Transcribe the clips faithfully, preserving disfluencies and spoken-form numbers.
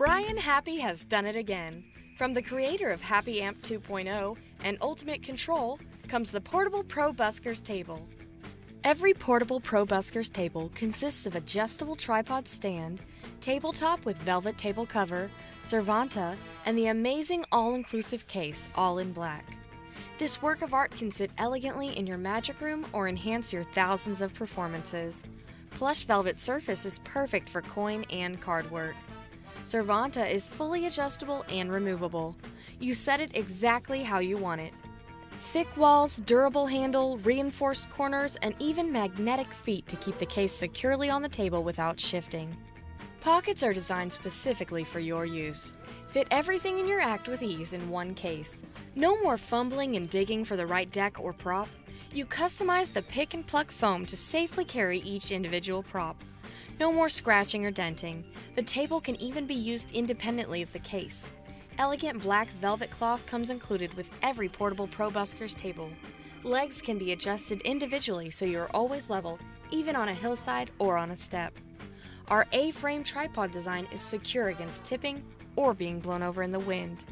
Brian Happy has done it again. From the creator of Happie Amp two point oh and Ultimate Control comes the Portable Pro Busker's Table. Every Portable Pro Busker's Table consists of adjustable tripod stand, tabletop with velvet table cover, servanta, and the amazing all-inclusive case, all in black. This work of art can sit elegantly in your magic room or enhance your thousands of performances. Plush velvet surface is perfect for coin and card work. Servanta is fully adjustable and removable. You set it exactly how you want it. Thick walls, durable handle, reinforced corners, and even magnetic feet to keep the case securely on the table without shifting. Pockets are designed specifically for your use. Fit everything in your act with ease in one case. No more fumbling and digging for the right deck or prop. You customize the pick and pluck foam to safely carry each individual prop. No more scratching or denting. The table can even be used independently of the case. Elegant black velvet cloth comes included with every Portable Pro Busker's Table. Legs can be adjusted individually so you're always level, even on a hillside or on a step. Our A-frame tripod design is secure against tipping or being blown over in the wind.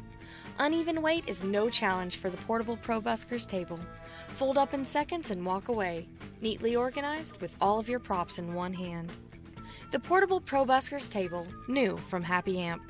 Uneven weight is no challenge for the Portable Pro Busker's Table. Fold up in seconds and walk away, neatly organized with all of your props in one hand. The Portable Pro Busker's Table, new from Happie Amp.